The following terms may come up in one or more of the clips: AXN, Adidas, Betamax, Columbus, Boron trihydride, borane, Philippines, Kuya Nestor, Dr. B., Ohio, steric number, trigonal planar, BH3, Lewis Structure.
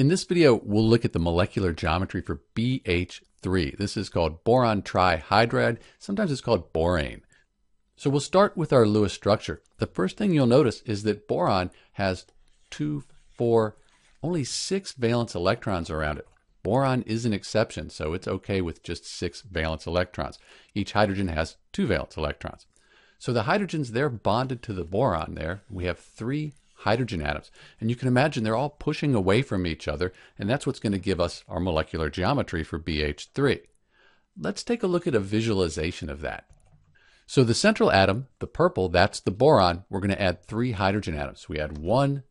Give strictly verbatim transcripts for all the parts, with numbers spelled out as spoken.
In this video, we'll look at the molecular geometry for B H three. This is called boron trihydride. Sometimes it's called borane. So we'll start with our Lewis structure. The first thing you'll notice is that boron has two, four, only six valence electrons around it. Boron is an exception, so it's okay with just six valence electrons. Each hydrogen has two valence electrons. So the hydrogens, they're bonded to the boron there. We have three hydrogen atoms. And you can imagine they're all pushing away from each other, and that's what's going to give us our molecular geometry for B H three. Let's take a look at a visualization of that. So the central atom, the purple, that's the boron. We're going to add three hydrogen atoms. We add one,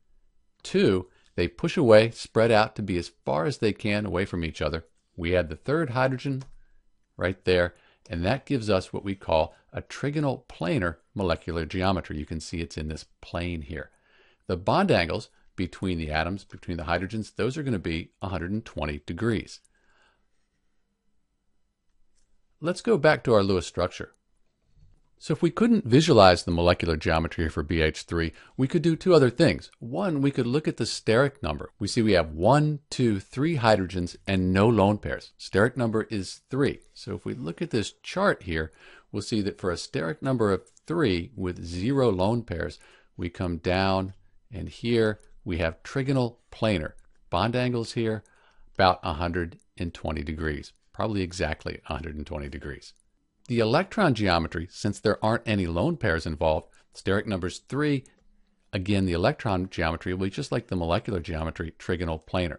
two. They push away, spread out to be as far as they can away from each other. We add the third hydrogen right there, and that gives us what we call a trigonal planar molecular geometry. You can see it's in this plane here. The bond angles between the atoms, between the hydrogens, those are going to be one hundred twenty degrees. Let's go back to our Lewis structure. So if we couldn't visualize the molecular geometry for B H three, we could do two other things. One, we could look at the steric number. We see we have one, two, three hydrogens and no lone pairs. Steric number is three. So if we look at this chart here, we'll see that for a steric number of three with zero lone pairs, we come down. And here we have trigonal planar. Bond angles here, about one hundred twenty degrees, probably exactly one hundred twenty degrees. The electron geometry, since there aren't any lone pairs involved, steric numbers three, again, the electron geometry will be just like the molecular geometry, trigonal planar.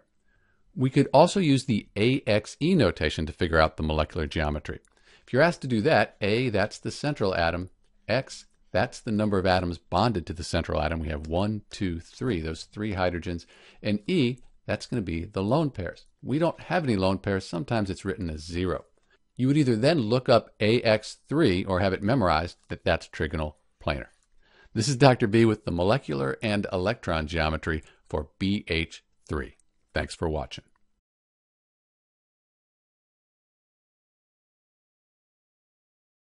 We could also use the A X E notation to figure out the molecular geometry. If you're asked to do that, A, that's the central atom, X, that's the number of atoms bonded to the central atom. We have one, two, three, those three hydrogens. And E, that's going to be the lone pairs. We don't have any lone pairs. Sometimes it's written as zero. You would either then look up A X three or have it memorized that that's trigonal planar. This is Doctor B with the molecular and electron geometry for B H three. Thanks for watching.